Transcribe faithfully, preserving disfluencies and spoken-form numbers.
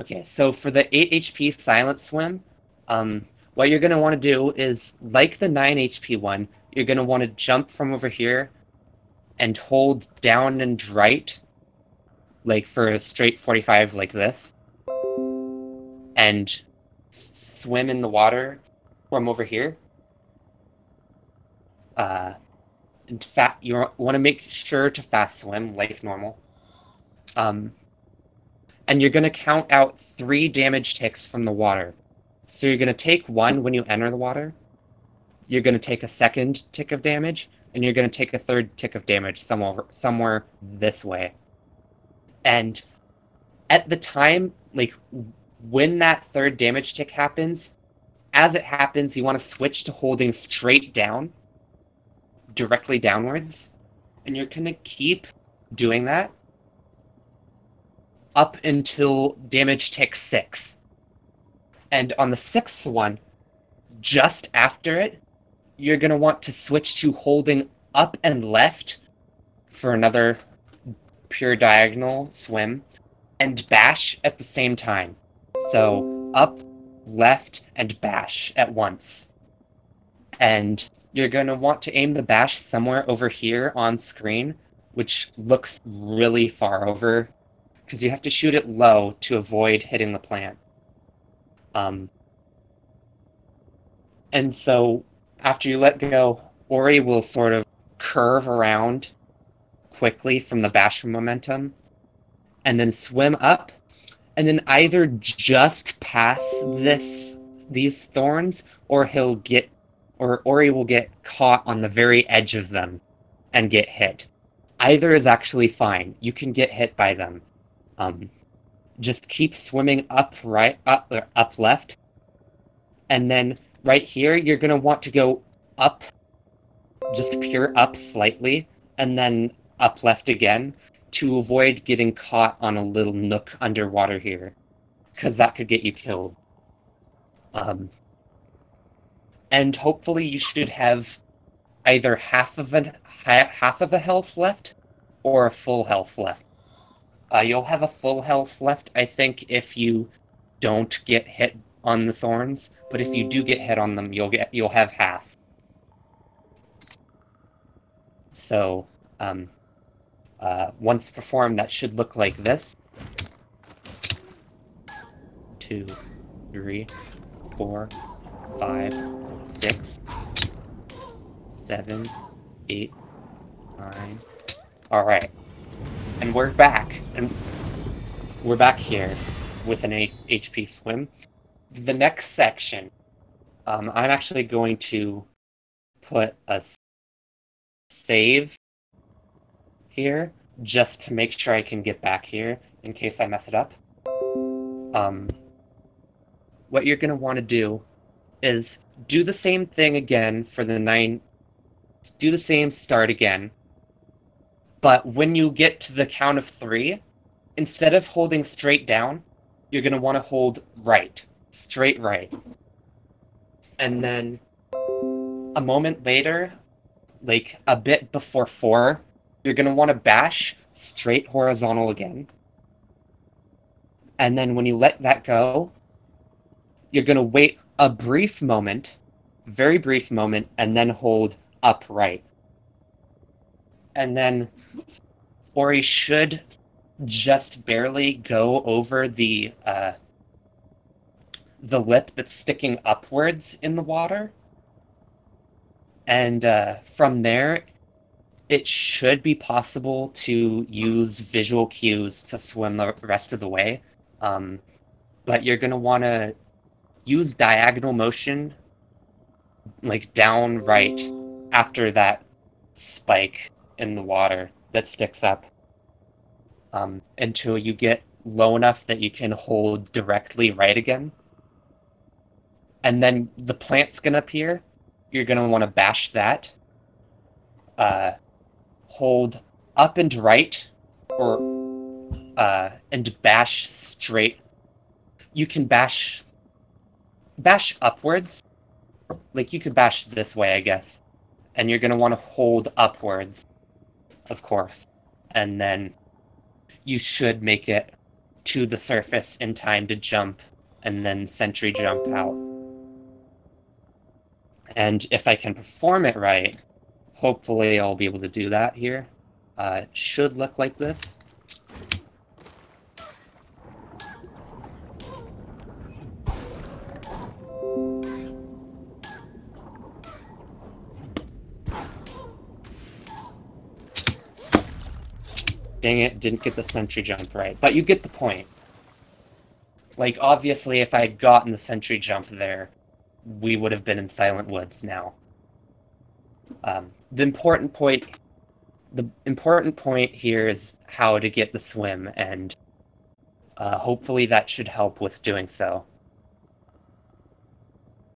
Okay, so for the eight H P Silent Swim, um, what you're going to want to do is, like the nine H P one, you're going to want to jump from over here and hold down and right, like for a straight forty-five like this, and swim in the water from over here. Uh, and fat, you want to make sure to fast swim like normal. Um, and you're going to count out three damage ticks from the water. So you're going to take one when you enter the water, you're going to take a second tick of damage, and you're going to take a third tick of damage somewhere, somewhere this way. And at the time, like, when that third damage tick happens, as it happens, you want to switch to holding straight down, directly downwards, and you're going to keep doing that up until damage tick six. And on the sixth one, just after it, you're going to want to switch to holding up and left for another pure diagonal swim, and bash at the same time. So up, left, and bash at once. And you're going to want to aim the bash somewhere over here on screen, which looks really far over, because you have to shoot it low to avoid hitting the plant. Um, and so after you let go, Ori will sort of curve around quickly from the bash momentum, and then swim up, and then either just pass this these thorns, or he'll get, or Ori will get caught on the very edge of them and get hit. Either is actually fine. You can get hit by them. Um, just keep swimming up right, up, or up left, and then right here you're gonna want to go up, just pure up slightly, and then up left again to avoid getting caught on a little nook underwater here, because that could get you killed. Um, and hopefully you should have either half of a half of a health left or a full health left. Uh, you'll have a full health left, I think, if you don't get hit on the thorns. But if you do get hit on them, you'll get you'll have half. So, um, uh, once performed, that should look like this: two, three, four, five, six, seven, eight, nine. All right. And we're back, and we're back here with an eight H P swim. The next section, um, I'm actually going to put a save here, just to make sure I can get back here, in case I mess it up. Um, what you're going to want to do is do the same thing again for the nine, do the same start again. But when you get to the count of three, instead of holding straight down, you're going to want to hold right. Straight right. And then a moment later, like a bit before four, you're going to want to bash straight horizontal again. And then when you let that go, you're going to wait a brief moment, very brief moment, and then hold up right. And then Ori should just barely go over the uh, the lip that's sticking upwards in the water. And uh, from there, it should be possible to use visual cues to swim the rest of the way. Um, but you're going to want to use diagonal motion, like down right, after that spike in the water that sticks up, um, until you get low enough that you can hold directly right again. And then the plant's gonna appear. You're gonna want to bash that. Uh, hold up and right, or uh, and bash straight. You can bash, bash upwards. Like you could bash this way, I guess. And you're gonna want to hold upwards, of course, and then you should make it to the surface in time to jump and then sentry jump out. And if I can perform it right, hopefully I'll be able to do that here. Uh, it should look like this. Dang it, didn't get the sentry jump right. But you get the point. Like, obviously, if I had gotten the sentry jump there, we would have been in Silent Woods now. Um, the important point... The important point here is how to get the swim, and uh, hopefully that should help with doing so.